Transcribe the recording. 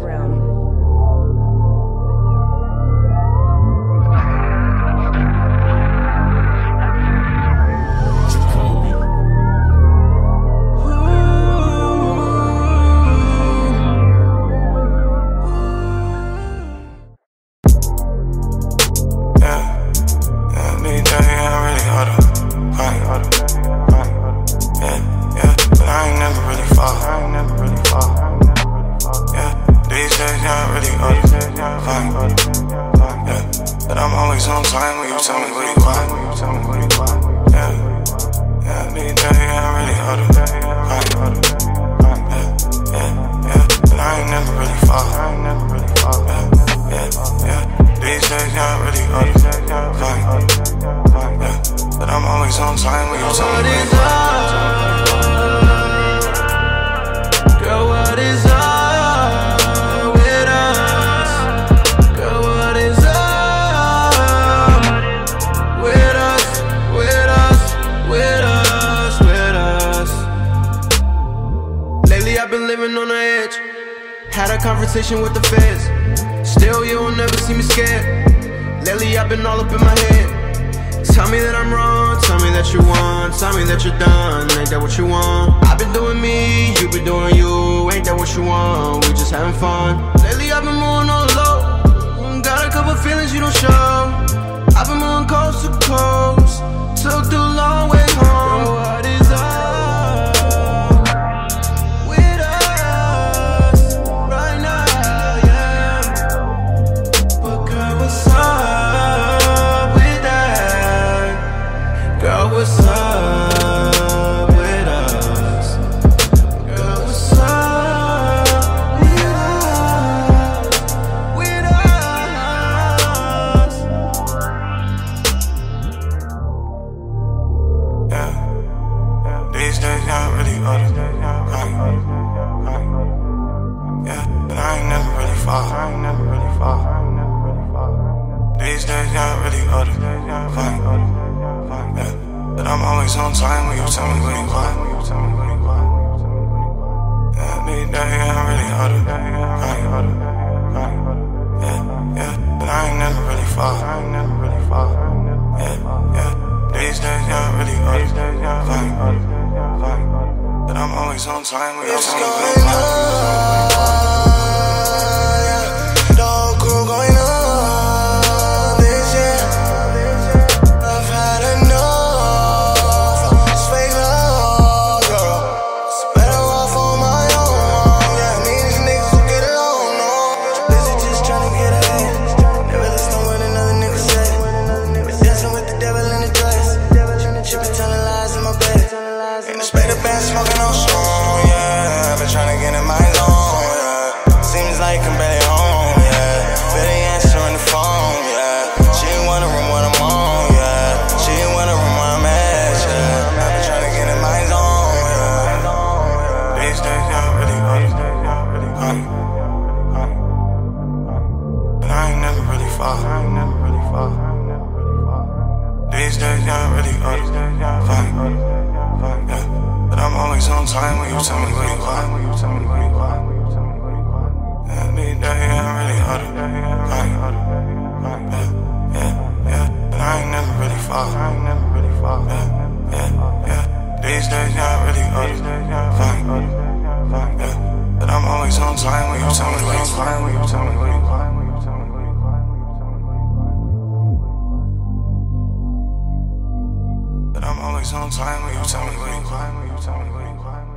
realm. But I'm always on time when you tell me what you want. Yeah, me tell you I really ought to. But I ain't never really fall. These days I really ought to. But I'm always on time when you tell me what you want. Girl, what is up? Had a conversation with the feds. Still, you will never see me scared. Lately, I've been all up in my head. Tell me that I'm wrong, tell me that you won, tell me that you're done, ain't that what you want? I've been doing me, you been doing you, ain't that what you want? We just having fun. Lately, I've been moving on low. Got a couple feelings you don't show. I've been moving coast to coast. Took the long way home. But I'm always on time when you tell me when you climb.